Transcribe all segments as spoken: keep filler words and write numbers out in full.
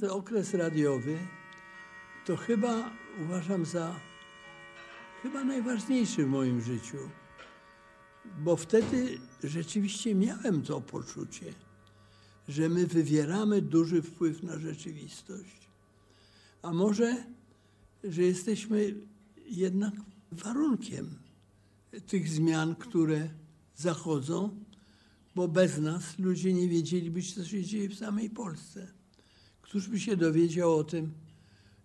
Ten okres radiowy to chyba uważam za chyba najważniejszy w moim życiu, bo wtedy rzeczywiście miałem to poczucie, że my wywieramy duży wpływ na rzeczywistość, a może, że jesteśmy jednak warunkiem tych zmian, które zachodzą, bo bez nas ludzie nie wiedzieliby, co się dzieje w samej Polsce. Któż by się dowiedział o tym,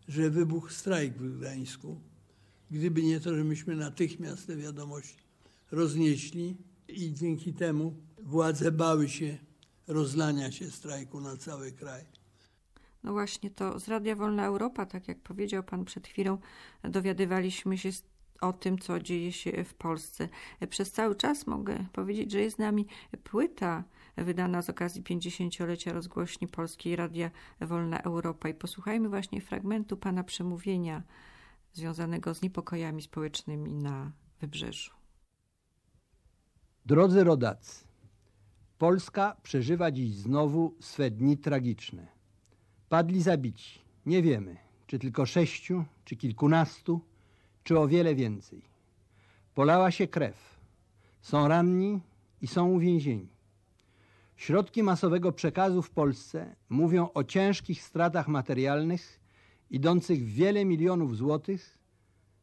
że wybuchł strajk w Gdańsku, gdyby nie to, że myśmy natychmiast tę wiadomość roznieśli i dzięki temu władze bały się rozlania się strajku na cały kraj. No właśnie, to z Radia Wolna Europa, tak jak powiedział pan przed chwilą, dowiadywaliśmy się z o tym, co dzieje się w Polsce. Przez cały czas mogę powiedzieć, że jest z nami płyta wydana z okazji pięćdziesięciolecia rozgłośni Polskiej Radia Wolna Europa. I posłuchajmy właśnie fragmentu pana przemówienia związanego z niepokojami społecznymi na Wybrzeżu. Drodzy rodacy, Polska przeżywa dziś znowu swe dni tragiczne. Padli zabici. Nie wiemy, czy tylko sześciu, czy kilkunastu, czy o wiele więcej. Polała się krew. Są ranni i są uwięzieni. Środki masowego przekazu w Polsce mówią o ciężkich stratach materialnych idących w wiele milionów złotych,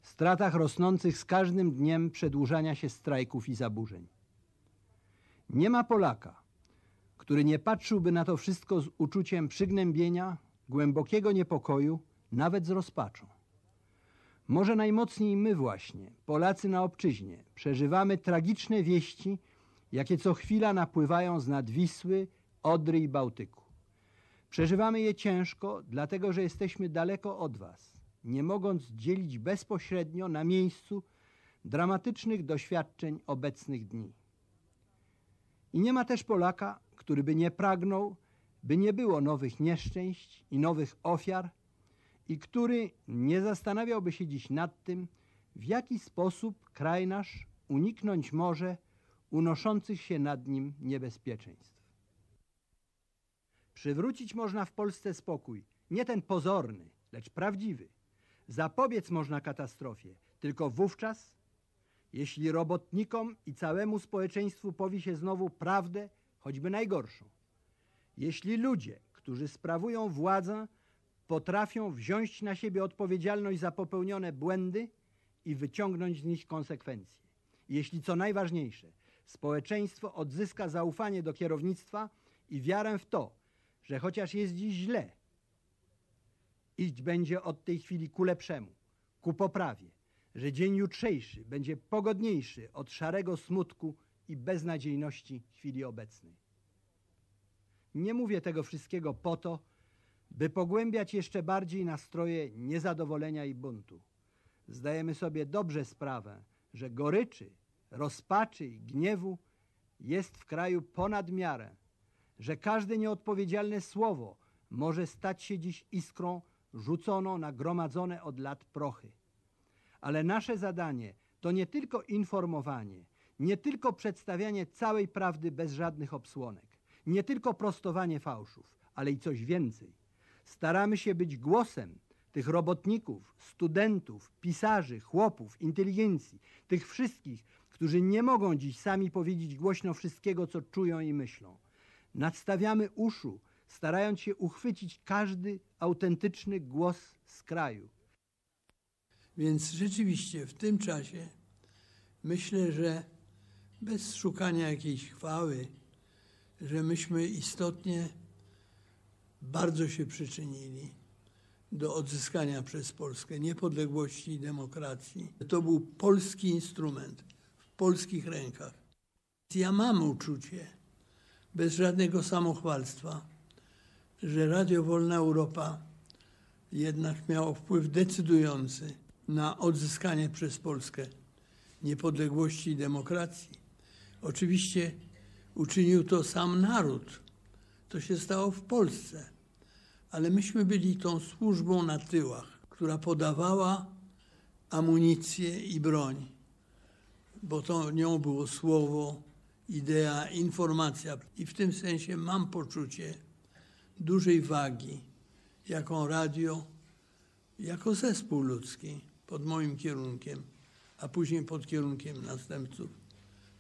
stratach rosnących z każdym dniem przedłużania się strajków i zaburzeń. Nie ma Polaka, który nie patrzyłby na to wszystko z uczuciem przygnębienia, głębokiego niepokoju, nawet z rozpaczą. Może najmocniej my właśnie, Polacy na obczyźnie, przeżywamy tragiczne wieści, jakie co chwila napływają z nad Wisły, Odry i Bałtyku. Przeżywamy je ciężko, dlatego że jesteśmy daleko od was, nie mogąc dzielić bezpośrednio na miejscu dramatycznych doświadczeń obecnych dni. I nie ma też Polaka, który by nie pragnął, by nie było nowych nieszczęść i nowych ofiar, i który nie zastanawiałby się dziś nad tym, w jaki sposób kraj nasz uniknąć może unoszących się nad nim niebezpieczeństw. Przywrócić można w Polsce spokój, nie ten pozorny, lecz prawdziwy. Zapobiec można katastrofie, tylko wówczas, jeśli robotnikom i całemu społeczeństwu powie się znowu prawdę, choćby najgorszą. Jeśli ludzie, którzy sprawują władzę, potrafią wziąć na siebie odpowiedzialność za popełnione błędy i wyciągnąć z nich konsekwencje. Jeśli, co najważniejsze, społeczeństwo odzyska zaufanie do kierownictwa i wiarę w to, że chociaż jest dziś źle, iść będzie od tej chwili ku lepszemu, ku poprawie, że dzień jutrzejszy będzie pogodniejszy od szarego smutku i beznadziejności chwili obecnej. Nie mówię tego wszystkiego po to, by pogłębiać jeszcze bardziej nastroje niezadowolenia i buntu. Zdajemy sobie dobrze sprawę, że goryczy, rozpaczy i gniewu jest w kraju ponad miarę, że każde nieodpowiedzialne słowo może stać się dziś iskrą rzuconą na gromadzone od lat prochy. Ale nasze zadanie to nie tylko informowanie, nie tylko przedstawianie całej prawdy bez żadnych obsłonek, nie tylko prostowanie fałszów, ale i coś więcej. Staramy się być głosem tych robotników, studentów, pisarzy, chłopów, inteligencji, tych wszystkich, którzy nie mogą dziś sami powiedzieć głośno wszystkiego, co czują i myślą. Nadstawiamy uszu, starając się uchwycić każdy autentyczny głos z kraju. Więc rzeczywiście w tym czasie myślę, że bez szukania jakiejś chwały, że myśmy istotnie bardzo się przyczynili do odzyskania przez Polskę niepodległości i demokracji. To był polski instrument w polskich rękach. Ja mam uczucie, bez żadnego samochwalstwa, że Radio Wolna Europa jednak miało wpływ decydujący na odzyskanie przez Polskę niepodległości i demokracji. Oczywiście uczynił to sam naród. To się stało w Polsce, ale myśmy byli tą służbą na tyłach, która podawała amunicję i broń, bo to nią było słowo, idea, informacja. I w tym sensie mam poczucie dużej wagi jaką radio, jako zespół ludzki pod moim kierunkiem, a później pod kierunkiem następców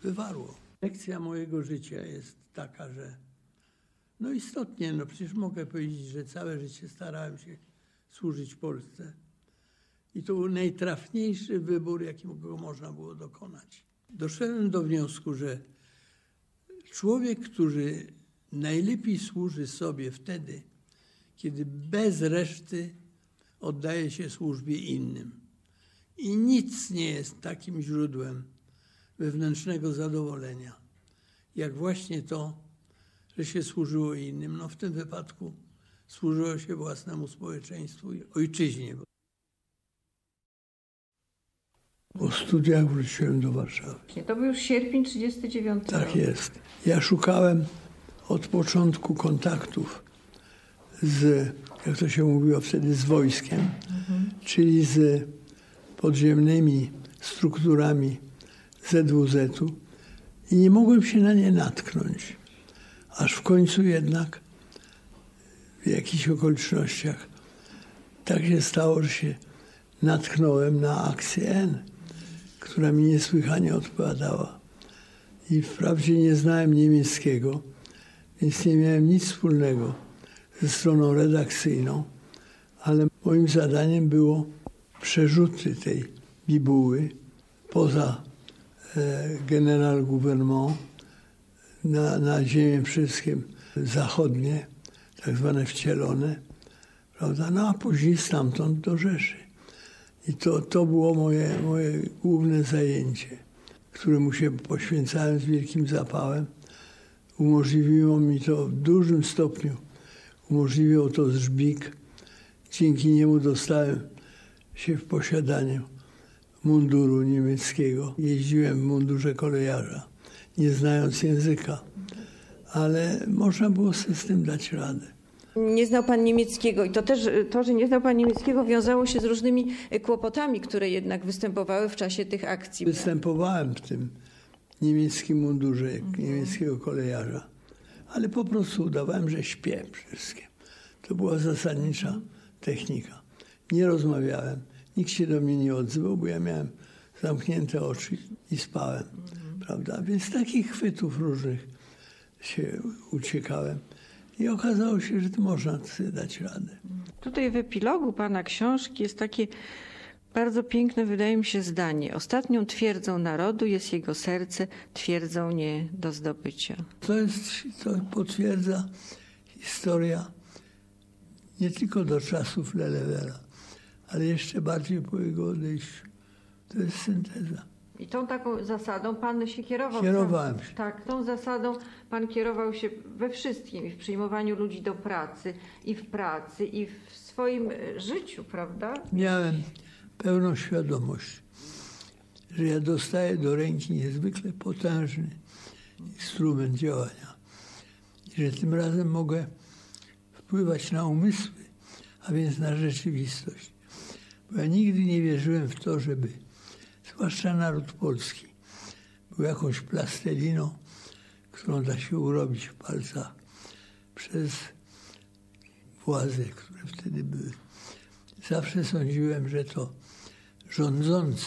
wywarło. Lekcja mojego życia jest taka, że no istotnie, no przecież mogę powiedzieć, że całe życie starałem się służyć Polsce. I to był najtrafniejszy wybór, jakiego można było dokonać. Doszedłem do wniosku, że człowiek, który najlepiej służy sobie wtedy, kiedy bez reszty oddaje się służbie innym. I nic nie jest takim źródłem wewnętrznego zadowolenia, jak właśnie to, że się służyło innym. No w tym wypadku służyło się własnemu społeczeństwu i ojczyźnie. Po studiach wróciłem do Warszawy. To był już sierpień tysiąc dziewięćset trzydziesty dziewiąty. Tak jest. Ja szukałem od początku kontaktów z, jak to się mówiło wtedy, z wojskiem, mhm. czyli z podziemnymi strukturami Z W Z-u i nie mogłem się na nie natknąć. Aż w końcu jednak w jakichś okolicznościach tak się stało, że się natknąłem na Akcję N, która mi niesłychanie odpowiadała. I wprawdzie nie znałem niemieckiego, więc nie miałem nic wspólnego ze stroną redakcyjną, ale moim zadaniem było przerzuty tej bibuły poza e, Generalgovernement na, na ziemię wszystkim zachodnie, tak zwane wcielone, prawda? No a później stamtąd do Rzeszy. I to, to było moje, moje główne zajęcie, któremu się poświęcałem z wielkim zapałem. Umożliwiło mi to w dużym stopniu, umożliwiło to Żbik. Dzięki niemu dostałem się w posiadaniu munduru niemieckiego. Jeździłem w mundurze kolejarza, nie znając języka, ale można było sobie z tym dać radę. Nie znał pan niemieckiego i to też to, że nie znał pan niemieckiego, wiązało się z różnymi kłopotami, które jednak występowały w czasie tych akcji. Występowałem w tym niemieckim mundurze, mhm. niemieckiego kolejarza, ale po prostu udawałem, że śpię wszystkim. To była zasadnicza technika. Nie rozmawiałem, nikt się do mnie nie odzywał, bo ja miałem zamknięte oczy i spałem, mhm. prawda? Więc takich chwytów różnych się uciekałem. I okazało się, że to można sobie dać radę. Tutaj w epilogu pana książki jest takie bardzo piękne, wydaje mi się, zdanie. Ostatnią twierdzą narodu jest jego serce, twierdzą nie do zdobycia. To jest, to potwierdza historia nie tylko do czasów Lelewela, ale jeszcze bardziej po jego odejściu. To jest synteza. I tą taką zasadą pan się kierował. Kierowałem się. Tak, tą zasadą pan kierował się we wszystkim. I w przyjmowaniu ludzi do pracy, i w pracy, i w swoim życiu, prawda? Miałem pełną świadomość, że ja dostaję do ręki niezwykle potężny instrument działania. I że tym razem mogę wpływać na umysły, a więc na rzeczywistość. Bo ja nigdy nie wierzyłem w to, żeby... zwłaszcza naród polski był jakąś plasteliną, którą da się urobić w palcach przez władze, które wtedy były. Zawsze sądziłem, że to rządzący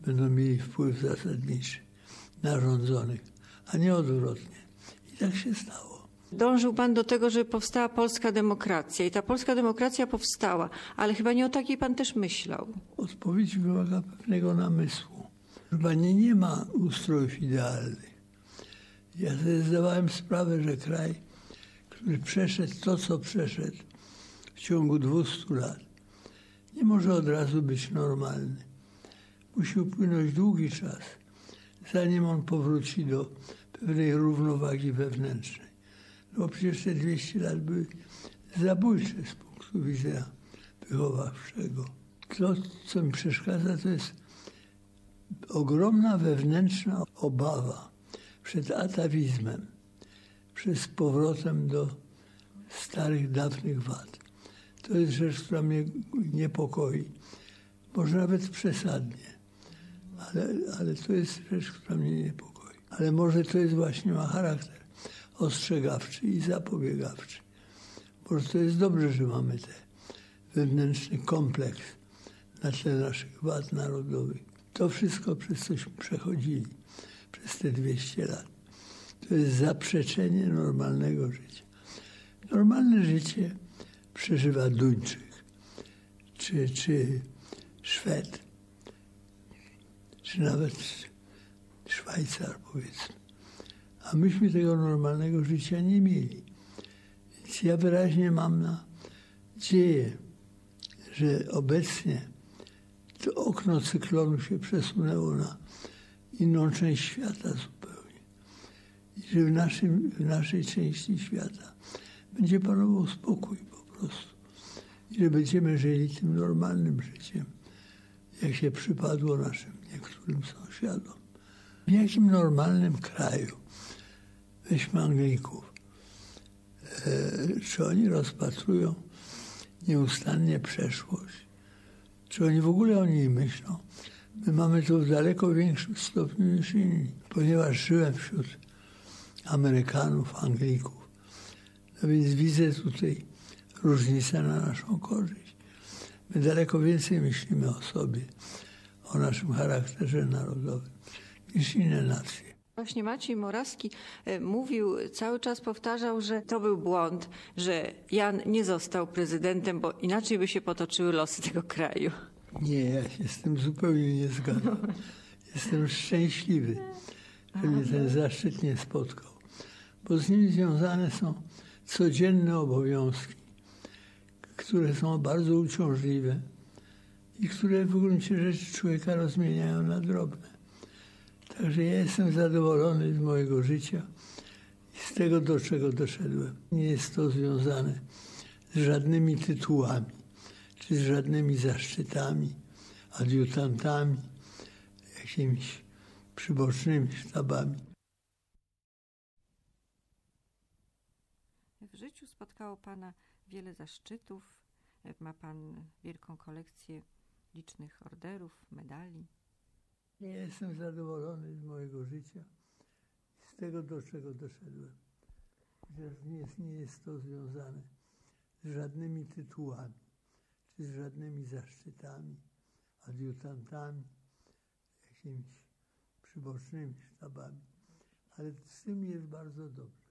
będą mieli wpływ zasadniczy na rządzonych, a nie odwrotnie. I tak się stało. Dążył pan do tego, żeby powstała polska demokracja i ta polska demokracja powstała, ale chyba nie o takiej pan też myślał. Odpowiedź wymaga pewnego namysłu. Chyba nie, nie ma ustrojów idealnych. Ja sobie zdawałem sprawę, że kraj, który przeszedł to, co przeszedł w ciągu dwustu lat, nie może od razu być normalny. Musi upłynąć długi czas, zanim on powróci do pewnej równowagi wewnętrznej. Bo przecież te dwieście lat były zabójcze z punktu widzenia wychowawczego. To, co mi przeszkadza, to jest ogromna wewnętrzna obawa przed atawizmem, przed powrotem do starych, dawnych wad. To jest rzecz, która mnie niepokoi. Może nawet przesadnie, ale, ale to jest rzecz, która mnie niepokoi. Ale może to jest właśnie, ma charakter ostrzegawczy i zapobiegawczy. Po prostu jest dobrze, że mamy ten wewnętrzny kompleks na tle naszych wad narodowych. To wszystko, przez cośmy przechodzili przez te dwieście lat. To jest zaprzeczenie normalnego życia. Normalne życie przeżywa Duńczyk, czy, czy Szwed, czy nawet Szwajcar, powiedzmy. A myśmy tego normalnego życia nie mieli. Więc ja wyraźnie mam nadzieję, że obecnie to okno cyklonu się przesunęło na inną część świata zupełnie. I że w, naszym, w naszej części świata będzie panował spokój po prostu. I że będziemy żyli tym normalnym życiem, jak się przypadło naszym niektórym sąsiadom. W jakim normalnym kraju, weźmy Anglików, e, czy oni rozpatrują nieustannie przeszłość? Czy oni w ogóle o niej myślą? My mamy to w daleko większym stopniu niż inni. Ponieważ żyłem wśród Amerykanów, Anglików, no więc widzę tutaj różnicę na naszą korzyść. My daleko więcej myślimy o sobie, o naszym charakterze narodowym niż inne nacje. Właśnie Maciej Morawski mówił, cały czas powtarzał, że to był błąd, że Jan nie został prezydentem, bo inaczej by się potoczyły losy tego kraju. Nie, ja się z tym zupełnie nie zgadzam. Jestem szczęśliwy, że mnie ten zaszczyt nie spotkał, bo z nim związane są codzienne obowiązki, które są bardzo uciążliwe i które w gruncie rzeczy człowieka rozmieniają na drobne. Także ja jestem zadowolony z mojego życia i z tego, do czego doszedłem. Nie jest to związane z żadnymi tytułami, czy z żadnymi zaszczytami, adiutantami, jakimiś przybocznymi sztabami. W życiu spotkało Pana wiele zaszczytów. Ma Pan wielką kolekcję licznych orderów, medali. Ja jestem zadowolony z mojego życia i z tego, do czego doszedłem. Chociaż nie jest, nie jest to związane z żadnymi tytułami, czy z żadnymi zaszczytami, adiutantami, jakimiś przybocznymi sztabami. Ale z tym jest bardzo dobrze.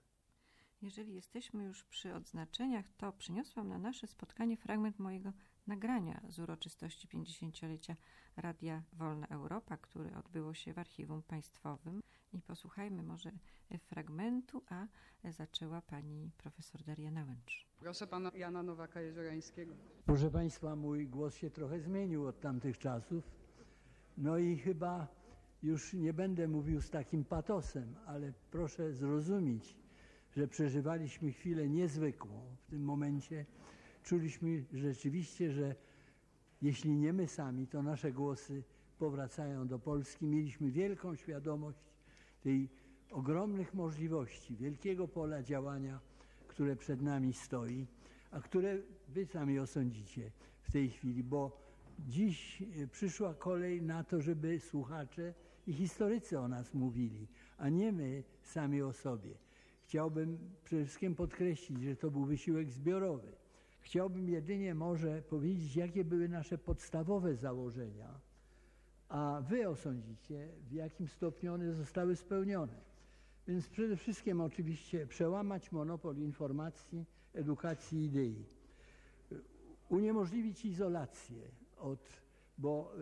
Jeżeli jesteśmy już przy odznaczeniach, to przyniosłam na nasze spotkanie fragment mojego nagrania z uroczystości pięćdziesięciolecia Radia Wolna Europa, które odbyło się w Archiwum Państwowym. I posłuchajmy może fragmentu, a zaczęła pani profesor Daria Nałęcz. Proszę pana Jana Nowaka-Jeziorańskiego. Proszę państwa, mój głos się trochę zmienił od tamtych czasów. No i chyba już nie będę mówił z takim patosem, ale proszę zrozumieć, że przeżywaliśmy chwilę niezwykłą w tym momencie. Czuliśmy rzeczywiście, że jeśli nie my sami, to nasze głosy powracają do Polski. Mieliśmy wielką świadomość tej ogromnych możliwości, wielkiego pola działania, które przed nami stoi, a które wy sami osądzicie w tej chwili, bo dziś przyszła kolej na to, żeby słuchacze i historycy o nas mówili, a nie my sami o sobie. Chciałbym przede wszystkim podkreślić, że to był wysiłek zbiorowy. Chciałbym jedynie może powiedzieć, jakie były nasze podstawowe założenia, a wy osądzicie, w jakim stopniu one zostały spełnione. Więc przede wszystkim oczywiście przełamać monopol informacji, edukacji, idei. Uniemożliwić izolację, od, bo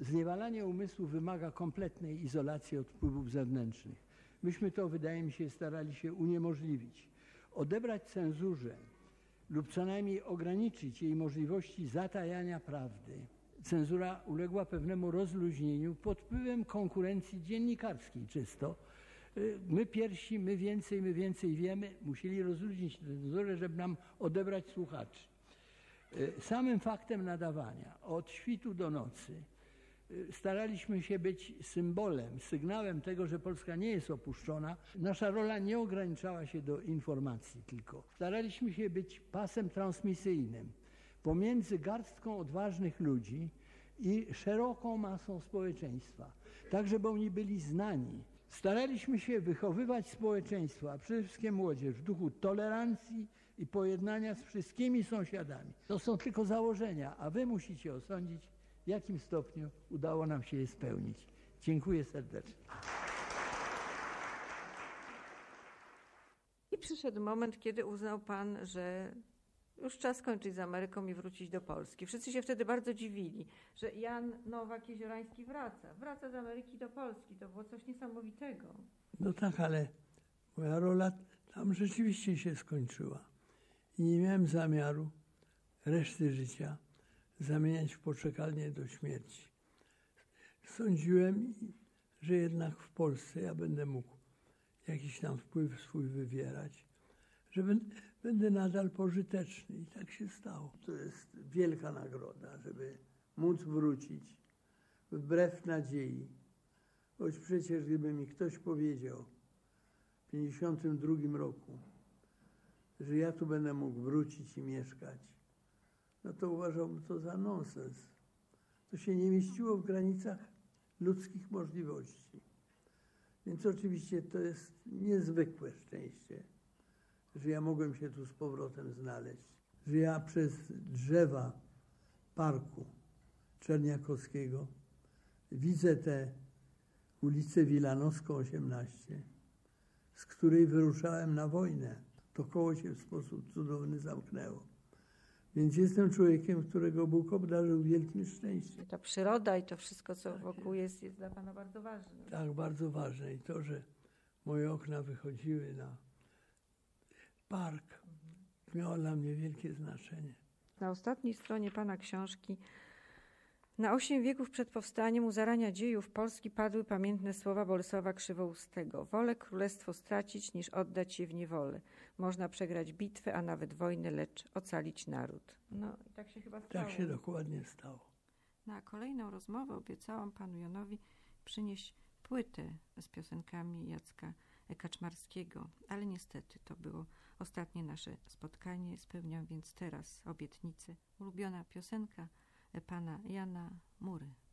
zniewalanie umysłu wymaga kompletnej izolacji od wpływów zewnętrznych. Myśmy to, wydaje mi się, starali się uniemożliwić. Odebrać cenzurze lub co najmniej ograniczyć jej możliwości zatajania prawdy. Cenzura uległa pewnemu rozluźnieniu pod wpływem konkurencji dziennikarskiej czysto. My pierwsi, my więcej, my więcej wiemy, musieli rozluźnić cenzurę, żeby nam odebrać słuchaczy. Samym faktem nadawania od świtu do nocy staraliśmy się być symbolem, sygnałem tego, że Polska nie jest opuszczona. Nasza rola nie ograniczała się do informacji tylko. Staraliśmy się być pasem transmisyjnym pomiędzy garstką odważnych ludzi i szeroką masą społeczeństwa, tak żeby oni byli znani. Staraliśmy się wychowywać społeczeństwo, a przede wszystkim młodzież, w duchu tolerancji, i pojednania z wszystkimi sąsiadami. To są tylko założenia, a wy musicie osądzić, w jakim stopniu udało nam się je spełnić. Dziękuję serdecznie. I przyszedł moment, kiedy uznał pan, że już czas kończyć z Ameryką i wrócić do Polski. Wszyscy się wtedy bardzo dziwili, że Jan Nowak-Jeziorański wraca. Wraca z Ameryki do Polski. To było coś niesamowitego. No tak, ale moja rola tam rzeczywiście się skończyła. I nie miałem zamiaru reszty życia zamieniać w poczekalnię do śmierci. Sądziłem, że jednak w Polsce ja będę mógł jakiś tam wpływ swój wywierać, że będę nadal pożyteczny i tak się stało. To jest wielka nagroda, żeby móc wrócić wbrew nadziei, choć przecież gdyby mi ktoś powiedział w pięćdziesiątym drugim roku, że ja tu będę mógł wrócić i mieszkać, no to uważałbym to za nonsens. To się nie mieściło w granicach ludzkich możliwości. Więc oczywiście to jest niezwykłe szczęście, że ja mogłem się tu z powrotem znaleźć, że ja przez drzewa parku Czerniakowskiego widzę tę ulicę Wilanowską osiemnaście, z której wyruszałem na wojnę. To koło się w sposób cudowny zamknęło. Więc jestem człowiekiem, którego Bóg obdarzył wielkim szczęściem. Ta przyroda i to wszystko, co tak wokół jest, jest dla pana bardzo ważne. Tak, bardzo ważne. I to, że moje okna wychodziły na park, miało dla mnie wielkie znaczenie. Na ostatniej stronie pana książki: na osiem wieków przed powstaniem, u zarania dziejów Polski, padły pamiętne słowa Bolesława Krzywoustego: wolę królestwo stracić, niż oddać je w niewolę. Można przegrać bitwę, a nawet wojnę, lecz ocalić naród. No i tak się chyba stało. Tak się dokładnie stało. Na kolejną rozmowę obiecałam panu Janowi przynieść płytę z piosenkami Jacka Kaczmarskiego, ale niestety to było ostatnie nasze spotkanie. Spełniam więc teraz obietnicę. Ulubiona piosenka pana Jana: Mury.